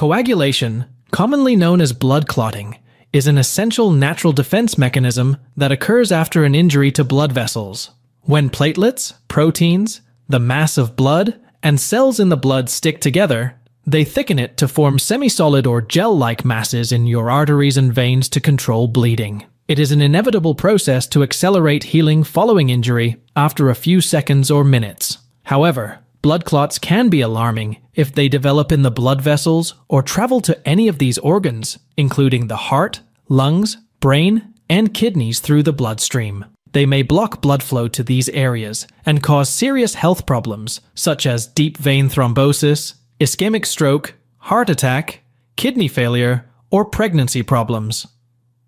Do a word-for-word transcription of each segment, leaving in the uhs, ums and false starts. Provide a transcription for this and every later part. Coagulation, commonly known as blood clotting, is an essential natural defense mechanism that occurs after an injury to blood vessels. When platelets, proteins, the mass of blood, and cells in the blood stick together, they thicken it to form semi-solid or gel-like masses in your arteries and veins to control bleeding. It is an inevitable process to accelerate healing following injury after a few seconds or minutes. However, blood clots can be alarming if they develop in the blood vessels or travel to any of these organs, including the heart, lungs, brain, and kidneys through the bloodstream. They may block blood flow to these areas and cause serious health problems such as deep vein thrombosis, ischemic stroke, heart attack, kidney failure, or pregnancy problems.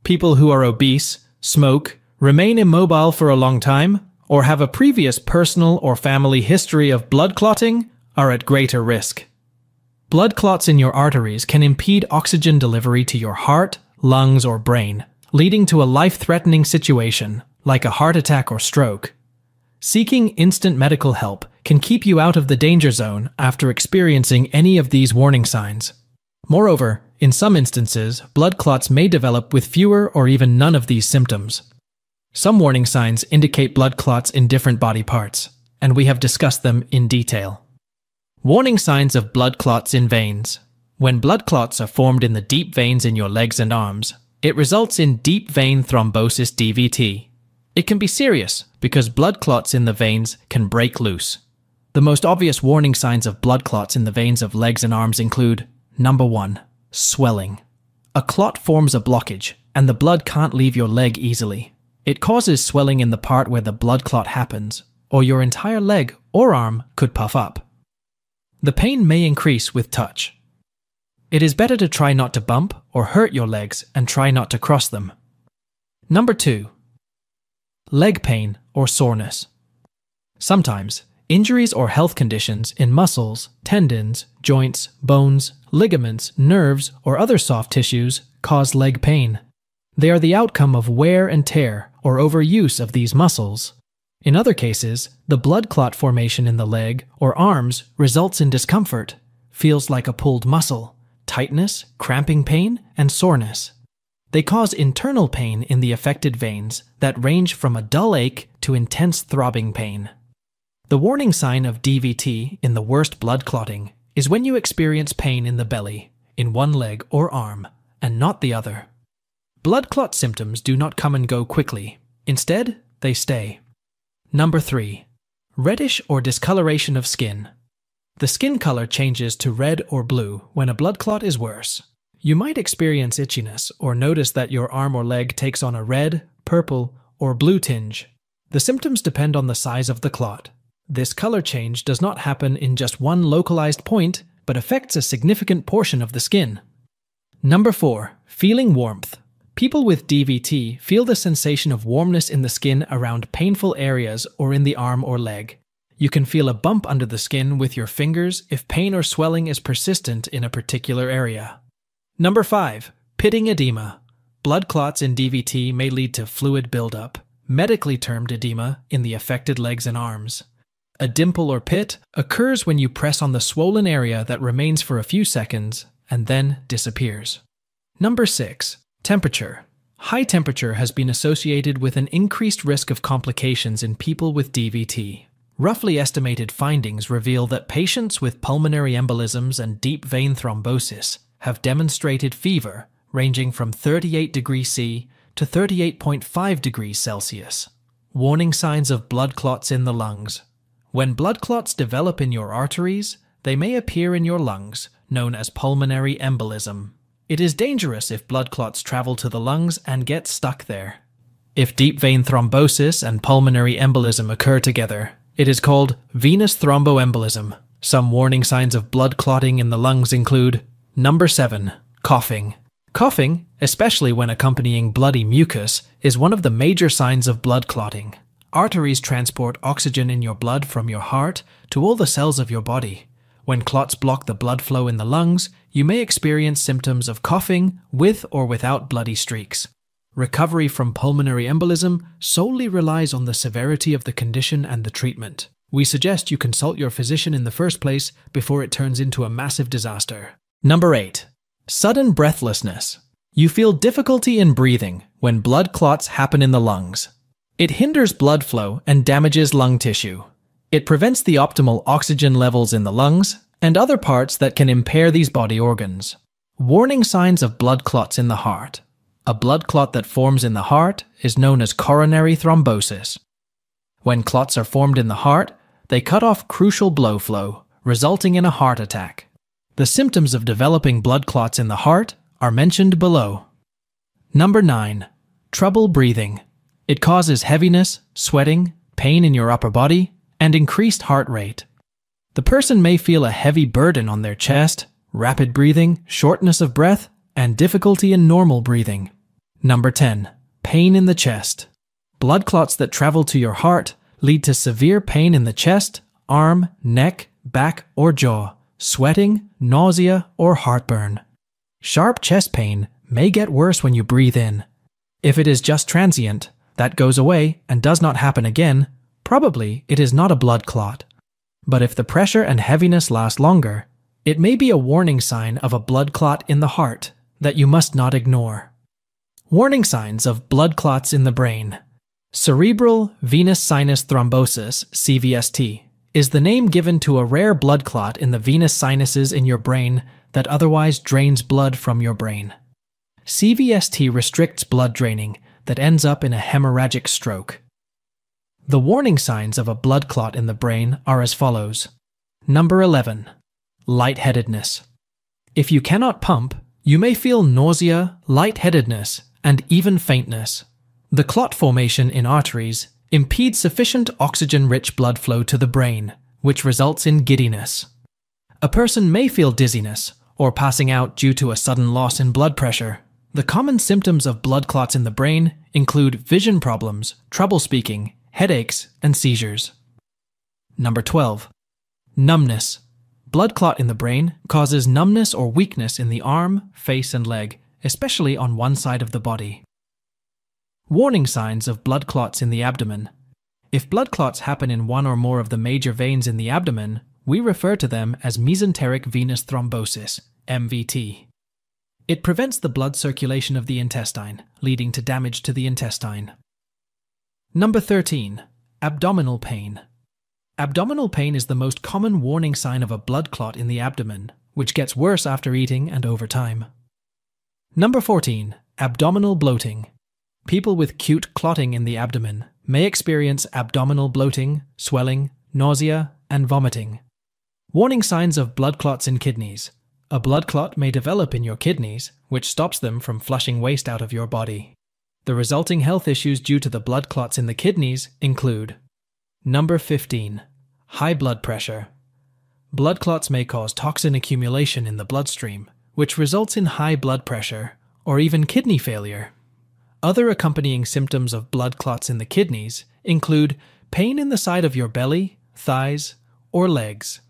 People who are obese, smoke, remain immobile for a long time, or have a previous personal or family history of blood clotting are at greater risk. Blood clots in your arteries can impede oxygen delivery to your heart, lungs, or brain, leading to a life-threatening situation, like a heart attack or stroke. Seeking instant medical help can keep you out of the danger zone after experiencing any of these warning signs. Moreover, in some instances, blood clots may develop with fewer or even none of these symptoms. Some warning signs indicate blood clots in different body parts, and we have discussed them in detail. Warning signs of blood clots in veins. When blood clots are formed in the deep veins in your legs and arms, it results in deep vein thrombosis D V T. It can be serious because blood clots in the veins can break loose. The most obvious warning signs of blood clots in the veins of legs and arms include number one. Swelling. A clot forms a blockage, and the blood can't leave your leg easily. It causes swelling in the part where the blood clot happens, or your entire leg or arm could puff up. The pain may increase with touch. It is better to try not to bump or hurt your legs and try not to cross them. number two. Leg pain or soreness. Sometimes, injuries or health conditions in muscles, tendons, joints, bones, ligaments, nerves, or other soft tissues cause leg pain. They are the outcome of wear and tear or overuse of these muscles. In other cases, the blood clot formation in the leg or arms results in discomfort, feels like a pulled muscle, tightness, cramping pain, and soreness. They cause internal pain in the affected veins that range from a dull ache to intense throbbing pain. The warning sign of D V T in the worst blood clotting is when you experience pain in the belly, in one leg or arm, and not the other. Blood clot symptoms do not come and go quickly. Instead, they stay. number three. Reddish or discoloration of skin. The skin color changes to red or blue when a blood clot is worse. You might experience itchiness or notice that your arm or leg takes on a red, purple, or blue tinge. The symptoms depend on the size of the clot. This color change does not happen in just one localized point, but affects a significant portion of the skin. number four. Feeling warmth. People with D V T feel the sensation of warmness in the skin around painful areas or in the arm or leg. You can feel a bump under the skin with your fingers if pain or swelling is persistent in a particular area. number five. Pitting edema. Blood clots in D V T may lead to fluid buildup, medically termed edema, in the affected legs and arms. A dimple or pit occurs when you press on the swollen area that remains for a few seconds and then disappears. number six. Temperature. High temperature has been associated with an increased risk of complications in people with D V T. Roughly estimated findings reveal that patients with pulmonary embolisms and deep vein thrombosis have demonstrated fever ranging from thirty-eight degrees Celsius to thirty-eight point five degrees Celsius. Warning signs of blood clots in the lungs. When blood clots develop in your arteries, they may appear in your lungs, known as pulmonary embolism. It is dangerous if blood clots travel to the lungs and get stuck there. If deep vein thrombosis and pulmonary embolism occur together, it is called venous thromboembolism. Some warning signs of blood clotting in the lungs include number seven. Coughing. Coughing, especially when accompanying bloody mucus, is one of the major signs of blood clotting. Arteries transport oxygen in your blood from your heart to all the cells of your body. When clots block the blood flow in the lungs, you may experience symptoms of coughing with or without bloody streaks. Recovery from pulmonary embolism solely relies on the severity of the condition and the treatment. We suggest you consult your physician in the first place before it turns into a massive disaster. Number eight. Sudden breathlessness. You feel difficulty in breathing when blood clots happen in the lungs. It hinders blood flow and damages lung tissue. It prevents the optimal oxygen levels in the lungs and other parts that can impair these body organs. Warning signs of blood clots in the heart. A blood clot that forms in the heart is known as coronary thrombosis. When clots are formed in the heart, they cut off crucial blood flow, resulting in a heart attack. The symptoms of developing blood clots in the heart are mentioned below. Number nine. Trouble breathing. It causes heaviness, sweating, pain in your upper body, and increased heart rate. The person may feel a heavy burden on their chest, rapid breathing, shortness of breath, and difficulty in normal breathing. Number ten. Pain in the chest. Blood clots that travel to your heart lead to severe pain in the chest, arm, neck, back, or jaw, sweating, nausea, or heartburn. Sharp chest pain may get worse when you breathe in. If it is just transient, that goes away and does not happen again, probably it is not a blood clot. But if the pressure and heaviness last longer, it may be a warning sign of a blood clot in the heart that you must not ignore. Warning signs of blood clots in the brain. Cerebral venous sinus thrombosis, C V S T, is the name given to a rare blood clot in the venous sinuses in your brain that otherwise drains blood from your brain. C V S T restricts blood draining that ends up in a hemorrhagic stroke. The warning signs of a blood clot in the brain are as follows. Number eleven. Lightheadedness. If you cannot pump, you may feel nausea, lightheadedness, and even faintness. The clot formation in arteries impedes sufficient oxygen-rich blood flow to the brain, which results in giddiness. A person may feel dizziness or passing out due to a sudden loss in blood pressure. The common symptoms of blood clots in the brain include vision problems, trouble speaking, headaches, and seizures. Number twelve. Numbness. Blood clot in the brain causes numbness or weakness in the arm, face, and leg, especially on one side of the body. Warning signs of blood clots in the abdomen. If blood clots happen in one or more of the major veins in the abdomen, we refer to them as mesenteric venous thrombosis, M V T. It prevents the blood circulation of the intestine, leading to damage to the intestine. Number thirteen. Abdominal pain. Abdominal pain is the most common warning sign of a blood clot in the abdomen, which gets worse after eating and over time. Number fourteen. Abdominal bloating. People with acute clotting in the abdomen may experience abdominal bloating, swelling, nausea, and vomiting. Warning signs of blood clots in kidneys. A blood clot may develop in your kidneys, which stops them from flushing waste out of your body. The resulting health issues due to the blood clots in the kidneys include. Number fifteen. High blood pressure. Blood clots may cause toxin accumulation in the bloodstream, which results in high blood pressure, or even kidney failure. Other accompanying symptoms of blood clots in the kidneys include pain in the side of your belly, thighs, or legs,